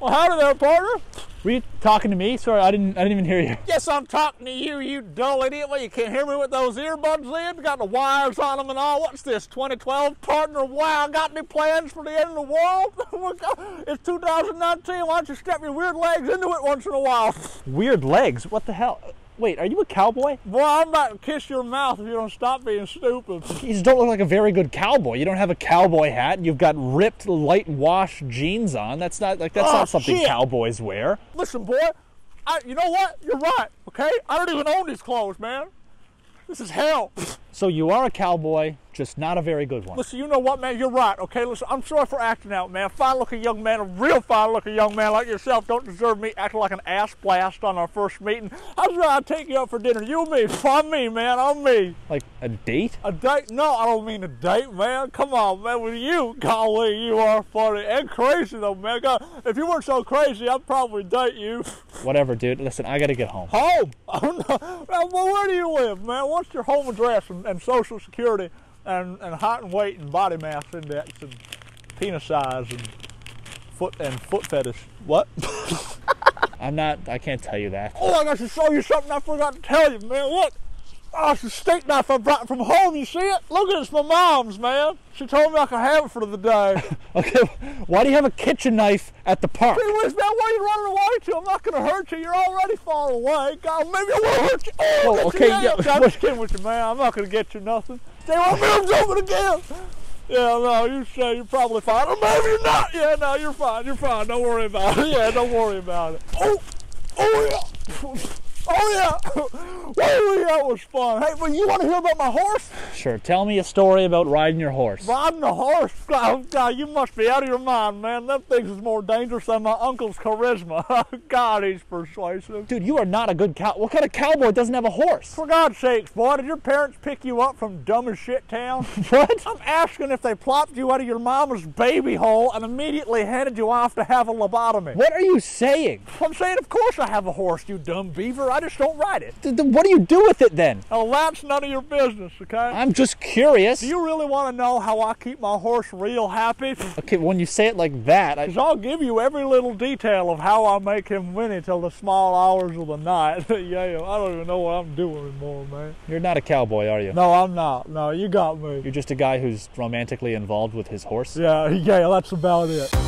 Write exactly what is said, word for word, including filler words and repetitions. Well, howdy there, partner. Were you talking to me? Sorry, I didn't I didn't even hear you. Yes, I'm talking to you, you dull idiot. Well, you can't hear me with those earbuds in. You got the wires on them and all. What's this, twenty twelve, partner? Wow, got any plans for the end of the world? It's two thousand nineteen. Why don't you step your weird legs into it once in a while? Weird legs? What the hell? Wait, are you a cowboy? Boy, I'm about to kiss your mouth if you don't stop being stupid. You just don't look like a very good cowboy. You don't have a cowboy hat. You've got ripped, light wash jeans on. That's not like that's oh, not something shit. Cowboys wear. Listen, boy, I, you know what? You're right. Okay, I don't even own these clothes, man. This is hell. So you are a cowboy, just not a very good one. Listen, you know what, man? You're right, okay? Listen, I'm sorry for acting out, man. Fine-looking young man, a real fine-looking young man like yourself don't deserve me acting like an ass blast on our first meeting. I was right, I'd take you out for dinner. You and me, on me, man, on me. Like a date? A date? No, I don't mean a date, man. Come on, man, with you, golly, you are funny and crazy, though, man. God, if you weren't so crazy, I'd probably date you. Whatever, dude. Listen, I gotta get home. Home? Oh, no. Man, well, where do you live, man? What's your home address? And, and social security and, and height and weight and body mass index and penis size and foot and foot fetish. What? I'm not, I can't tell you that. Oh, I got to show you something I forgot to tell you, man. Look, oh, it's a steak knife I brought from home. You see it? Look at it, it's my mom's, man. She told me I could have it for the day. Okay, why do you have a kitchen knife at the park? See, Liz, man, why are you running away to? I'm not gonna hurt you. You're already falling away. God, maybe I will hurt you. Oh, oh okay, yeah. Okay, I'm just kidding with you, man. I'm not gonna get you nothing. They want me to do it again. Yeah, no, you say you're probably fine. Or maybe you're not. Yeah, no, you're fine. You're fine. Don't worry about it. Yeah, don't worry about it. Oh, oh yeah. Oh yeah. Well, that was fun. Hey, well, you want to hear about my horse? Sure. Tell me a story about riding your horse. Riding a horse? God, God, you must be out of your mind, man. That thing is more dangerous than my uncle's charisma. God, he's persuasive. Dude, you are not a good cow. What kind of cowboy doesn't have a horse? For God's sakes, boy, did your parents pick you up from dumb as shit town? What? I'm asking if they plopped you out of your mama's baby hole and immediately handed you off to have a lobotomy. What are you saying? I'm saying, of course I have a horse, you dumb beaver. I just don't ride it. D- what do you do with it then? Oh, that's none of your business, okay? I'm just curious. Do you really want to know how I keep my horse real happy? Okay, when you say it like that, I... 'Cause I'll give you every little detail of how I make him whinny till the small hours of the night. Yeah, I don't even know what I'm doing anymore, man. You're not a cowboy, are you? No, I'm not. No, you got me. You're just a guy who's romantically involved with his horse? Yeah, yeah, that's about it.